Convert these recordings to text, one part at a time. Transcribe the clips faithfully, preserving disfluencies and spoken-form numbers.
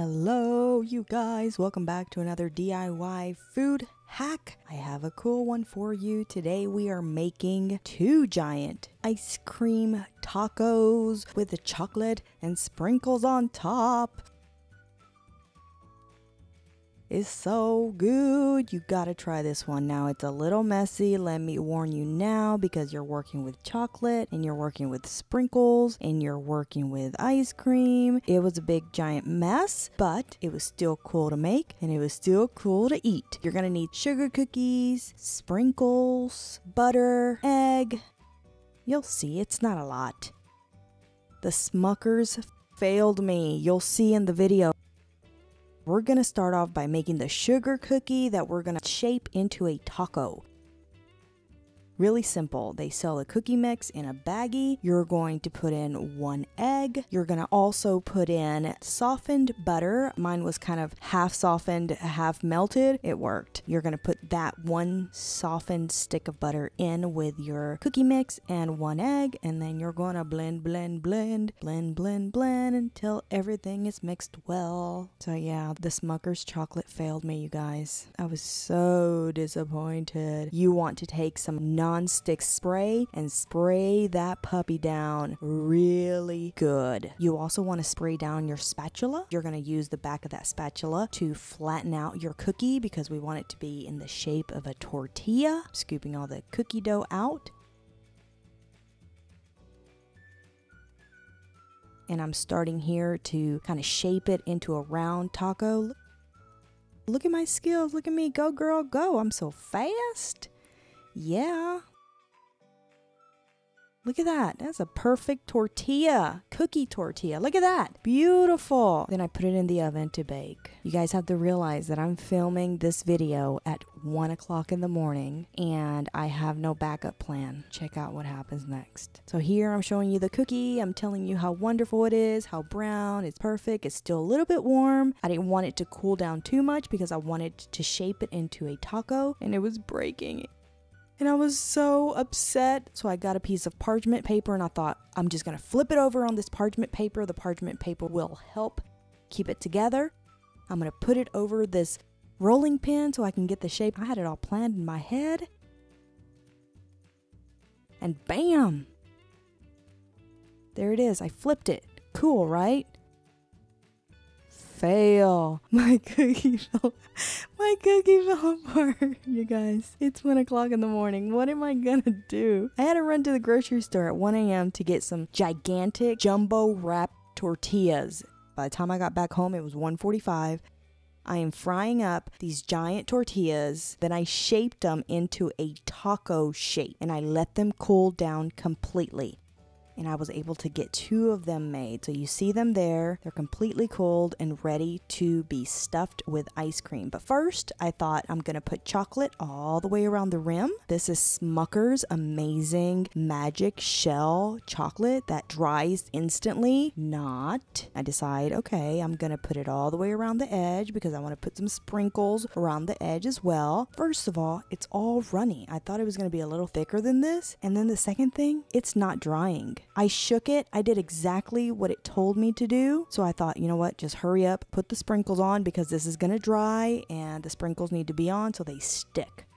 Hello you guys, welcome back to another D I Y food hack. I have a cool one for you. Today we are making two giant ice cream tacos with the chocolate and sprinkles on top. It's so good. You gotta try this one. Now it's a little messy, let me warn you now, because you're working with chocolate and you're working with sprinkles and you're working with ice cream. It was a big giant mess, but it was still cool to make and it was still cool to eat. You're gonna need sugar cookies, sprinkles, butter, egg. You'll see it's not a lot. The Smucker's failed me. You'll see in the video. We're gonna start off by making the sugar cookie that we're gonna shape into a taco. Really simple. They sell a cookie mix in a baggie. You're going to put in one egg. You're gonna also put in softened butter. Mine was kind of half softened, half melted. It worked. You're gonna put that one softened stick of butter in with your cookie mix and one egg, and then you're gonna blend, blend, blend, blend, blend, blend until everything is mixed well. So yeah, the Smucker's chocolate failed me, you guys. I was so disappointed. You want to take some non-stick spray and spray that puppy down really good. You also want to spray down your spatula. You're going to use the back of that spatula to flatten out your cookie because we want it to be in the shape of a tortilla. Scooping all the cookie dough out. And I'm starting here to kind of shape it into a round taco. Look at my skills. Look at me. Go girl, go. I'm so fast. Yeah. Look at that. That's a perfect tortilla. Cookie tortilla. Look at that. Beautiful. Then I put it in the oven to bake. You guys have to realize that I'm filming this video at one o'clock in the morning and I have no backup plan. Check out what happens next. So here I'm showing you the cookie. I'm telling you how wonderful it is, how brown, it's perfect. It's still a little bit warm. I didn't want it to cool down too much because I wanted to shape it into a taco and it was breaking. And I was so upset. So I got a piece of parchment paper and I thought, I'm just gonna flip it over on this parchment paper. The parchment paper will help keep it together. I'm gonna put it over this rolling pin so I can get the shape. I had it all planned in my head. And bam! There it is. I flipped it. Cool, right? Fail. My cookie fell. My cookie fell apart, you guys. It's one o'clock in the morning. What am I gonna do? I had to run to the grocery store at one A M to get some gigantic jumbo wrap tortillas. By the time I got back home, it was one forty-five. I am frying up these giant tortillas. Then I shaped them into a taco shape and I let them cool down completely. And I was able to get two of them made. So you see them there. They're completely cooled and ready to be stuffed with ice cream. But first, I thought I'm gonna put chocolate all the way around the rim. This is Smucker's amazing magic shell chocolate that dries instantly. Not. I decide, okay, I'm gonna put it all the way around the edge because I wanna put some sprinkles around the edge as well. First of all, it's all runny. I thought it was gonna be a little thicker than this. And then the second thing, it's not drying. I shook it. I did exactly what it told me to do. So I thought, you know what, just hurry up, put the sprinkles on because this is gonna dry and the sprinkles need to be on so they stick.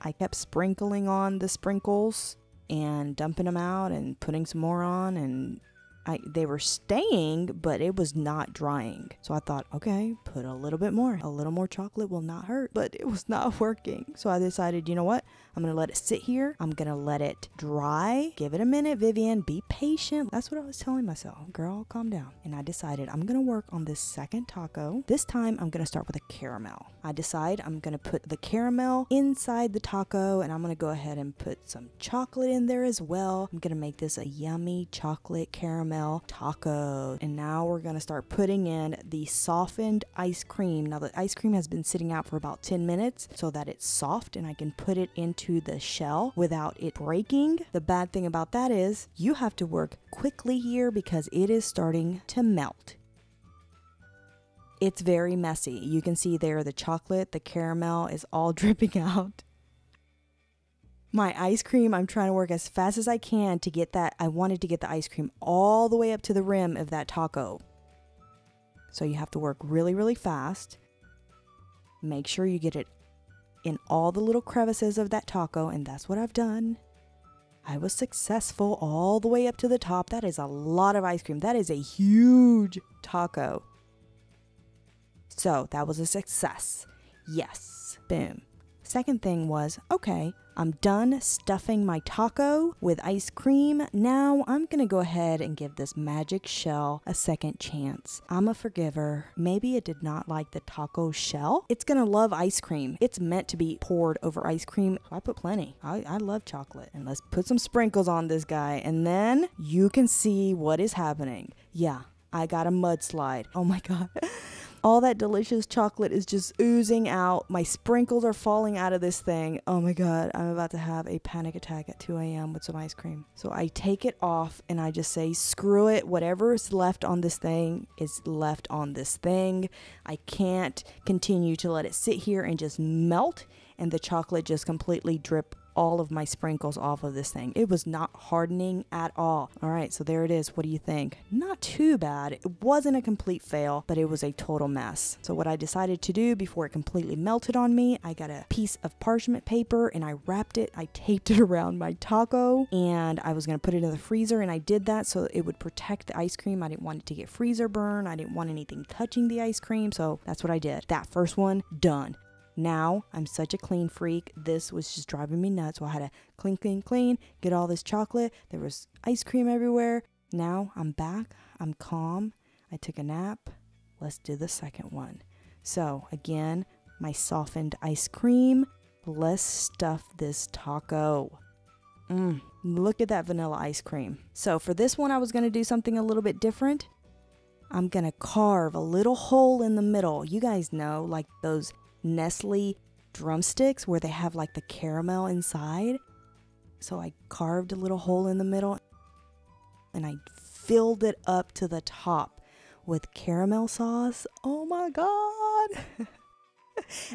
I kept sprinkling on the sprinkles and dumping them out and putting some more on, and I, they were staying, but it was not drying. So I thought, okay, put a little bit more. A little more chocolate will not hurt, but it was not working. So I decided, you know what? I'm gonna let it sit here. I'm gonna let it dry. Give it a minute, Vivian. Be patient. That's what I was telling myself. Girl, calm down. And I decided I'm gonna work on this second taco. This time, I'm gonna start with a caramel. I decide I'm gonna put the caramel inside the taco, and I'm gonna go ahead and put some chocolate in there as well. I'm gonna make this a yummy chocolate caramel taco. And now we're gonna start putting in the softened ice cream. Now the ice cream has been sitting out for about ten minutes so that it's soft and I can put it into the shell without it breaking. The bad thing about that is you have to work quickly here because it is starting to melt. It's very messy. You can see there the chocolate, the caramel is all dripping out. My ice cream, I'm trying to work as fast as I can to get that. I wanted to get the ice cream all the way up to the rim of that taco. So you have to work really, really fast. Make sure you get it in all the little crevices of that taco, and that's what I've done. I was successful all the way up to the top. That is a lot of ice cream. That is a huge taco. So that was a success. Yes. Boom. Second thing was, okay, I'm done stuffing my taco with ice cream. Now I'm going to go ahead and give this magic shell a second chance. I'm a forgiver. Maybe it did not like the taco shell. It's going to love ice cream. It's meant to be poured over ice cream. I put plenty. I, I love chocolate. And let's put some sprinkles on this guy. And then you can see what is happening. Yeah, I got a mudslide. Oh my God. All that delicious chocolate is just oozing out. My sprinkles are falling out of this thing. Oh my God, I'm about to have a panic attack at two A M with some ice cream. So I take it off and I just say, screw it. Whatever is left on this thing is left on this thing. I can't continue to let it sit here and just melt and the chocolate just completely drip all of my sprinkles off of this thing. It was not hardening at all. All right, so there it is. What do you think? Not too bad. It wasn't a complete fail, but it was a total mess. So what I decided to do before it completely melted on me, I got a piece of parchment paper and I wrapped it. I taped it around my taco and I was gonna put it in the freezer, and I did that so it would protect the ice cream. I didn't want it to get freezer burn. I didn't want anything touching the ice cream. So that's what I did. That first one, done. Now, I'm such a clean freak. This was just driving me nuts. So I had to clean, clean, clean, get all this chocolate. There was ice cream everywhere. Now I'm back. I'm calm. I took a nap. Let's do the second one. So again, my softened ice cream. Let's stuff this taco. Mm, look at that vanilla ice cream. So for this one, I was going to do something a little bit different. I'm going to carve a little hole in the middle. You guys know, like those Nestle drumsticks where they have like the caramel inside. So I carved a little hole in the middle and I filled it up to the top with caramel sauce. Oh my God.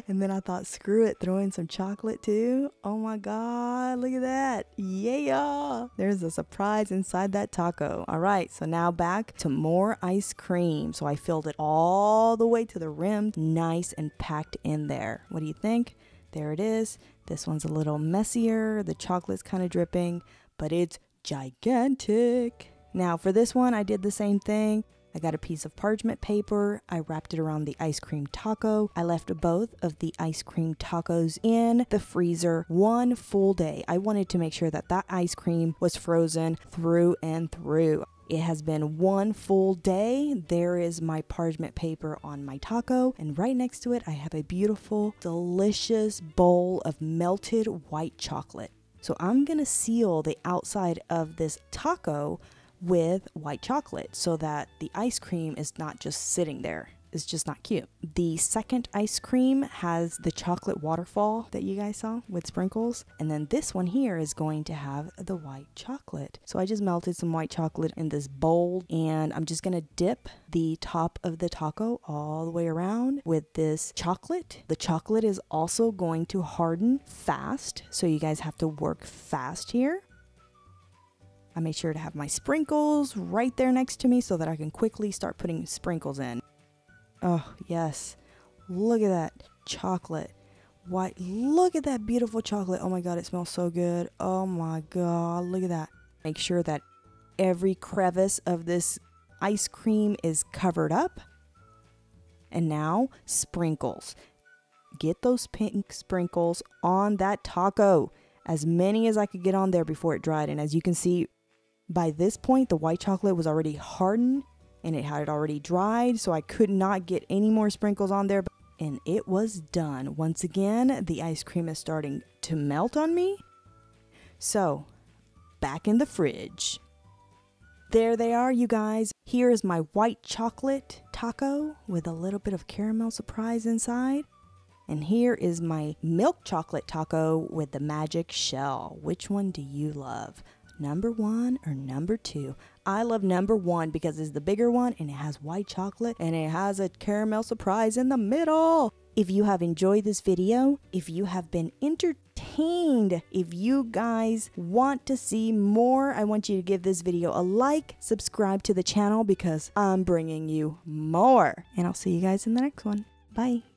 And then I thought, screw it, throw in some chocolate too. Oh my God, look at that. Yeah, there's a surprise inside that taco. All right, so now back to more ice cream. So I filled it all the way to the rim, nice and packed in there. What do you think? There it is. This one's a little messier. The chocolate's kind of dripping, but it's gigantic. Now for this one, I did the same thing. I got a piece of parchment paper. I wrapped it around the ice cream taco. I left both of the ice cream tacos in the freezer one full day. I wanted to make sure that that ice cream was frozen through and through. It has been one full day. There is my parchment paper on my taco. And right next to it, I have a beautiful, delicious bowl of melted white chocolate. So I'm gonna seal the outside of this taco with white chocolate so that the ice cream is not just sitting there. It's just not cute. The second ice cream has the chocolate waterfall that you guys saw with sprinkles. And then this one here is going to have the white chocolate. So I just melted some white chocolate in this bowl and I'm just gonna dip the top of the taco all the way around with this chocolate. The chocolate is also going to harden fast. So you guys have to work fast here. I made sure to have my sprinkles right there next to me so that I can quickly start putting sprinkles in. Oh, yes. Look at that chocolate. White. Look at that beautiful chocolate. Oh my God, it smells so good. Oh my God, look at that. Make sure that every crevice of this ice cream is covered up. And now, sprinkles. Get those pink sprinkles on that taco. As many as I could get on there before it dried. And as you can see, by this point, the white chocolate was already hardened and it had already dried, so I could not get any more sprinkles on there. And it was done. Once again, the ice cream is starting to melt on me. So, back in the fridge. There they are, you guys. Here is my white chocolate taco with a little bit of caramel surprise inside. And here is my milk chocolate taco with the magic shell. Which one do you love? Number one or number two? I love number one because it's the bigger one and it has white chocolate and it has a caramel surprise in the middle. If you have enjoyed this video, if you have been entertained, if you guys want to see more, I want you to give this video a like, subscribe to the channel because I'm bringing you more. And I'll see you guys in the next one. Bye.